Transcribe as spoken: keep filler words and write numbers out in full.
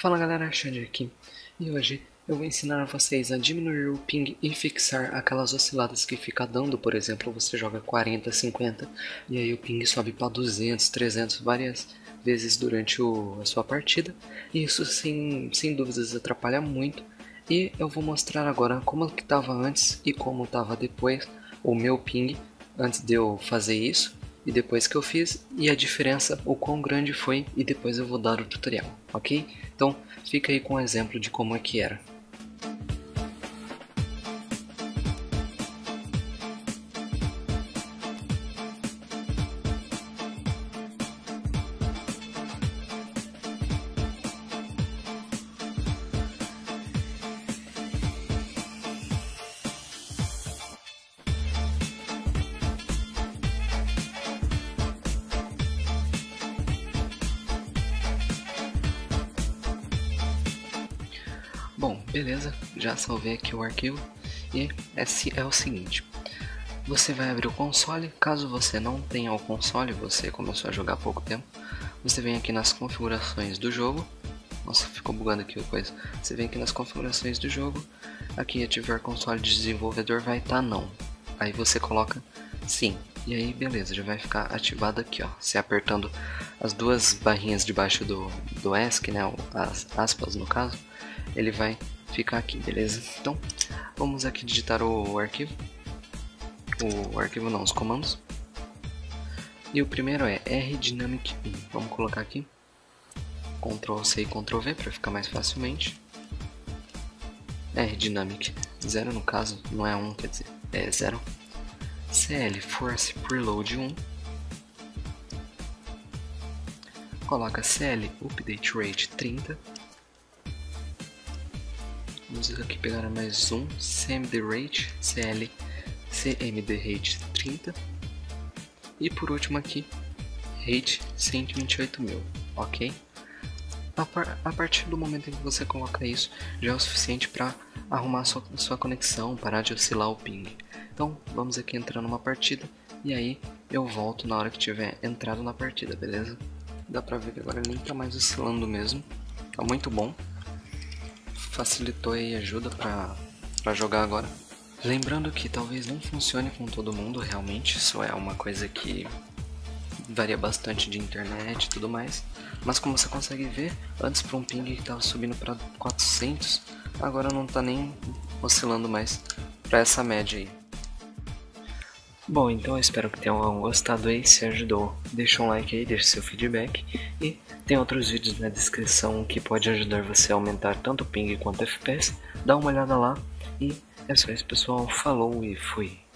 Fala galera, Xande aqui, e hoje eu vou ensinar a vocês a diminuir o ping e fixar aquelas osciladas que fica dando. Por exemplo, você joga quarenta, cinquenta e aí o ping sobe para duzentos, trezentos várias vezes durante o, a sua partida, e isso sem, sem dúvidas atrapalha muito. E eu vou mostrar agora como que estava antes e como estava depois o meu ping antes de eu fazer isso e depois que eu fiz, e a diferença, o quão grande foi, e depois eu vou dar o tutorial, ok? Então fica aí com um exemplo de como é que era. Bom, beleza, já salvei aqui o arquivo, e esse é o seguinte: você vai abrir o console. Caso você não tenha o console, você começou a jogar há pouco tempo, você vem aqui nas configurações do jogo. Nossa, ficou bugando aqui a coisa. Você vem aqui nas configurações do jogo, aqui ativar console de desenvolvedor vai estar tá não, aí você coloca sim, e aí beleza, já vai ficar ativado aqui, ó. Você apertando as duas barrinhas debaixo do, do E S C, né, as aspas no caso, ele vai ficar aqui, beleza? Então vamos aqui digitar o arquivo, o arquivo não, os comandos, e o primeiro é r dynamic um, vamos colocar aqui control C e control V para ficar mais facilmente. R dynamic zero, no caso não é um, quer dizer, é zero. cl forcepreload um, coloca cl updaterate trinta. Vamos aqui pegar mais um, cmdrate, cl cmdrate trinta, e por último aqui rate cento e vinte e oito mil, ok? A, par a partir do momento em que você coloca isso, já é o suficiente para arrumar a sua, a sua conexão, parar de oscilar o ping. Então vamos aqui entrar numa partida, e aí eu volto na hora que tiver entrado na partida, beleza? Dá pra ver que agora nem tá mais oscilando mesmo, tá muito bom. Facilitou e ajuda pra, pra jogar agora. Lembrando que talvez não funcione com todo mundo realmente, isso é uma coisa que varia bastante de internet e tudo mais, mas como você consegue ver, antes para um ping que estava subindo para quatrocentos, agora não está nem oscilando mais para essa média aí. Bom, então eu espero que tenham gostado aí, se ajudou, deixa um like aí, deixa seu feedback, e tem outros vídeos na descrição que pode ajudar você a aumentar tanto o ping quanto o F P S, dá uma olhada lá, e é só isso pessoal, falou e fui!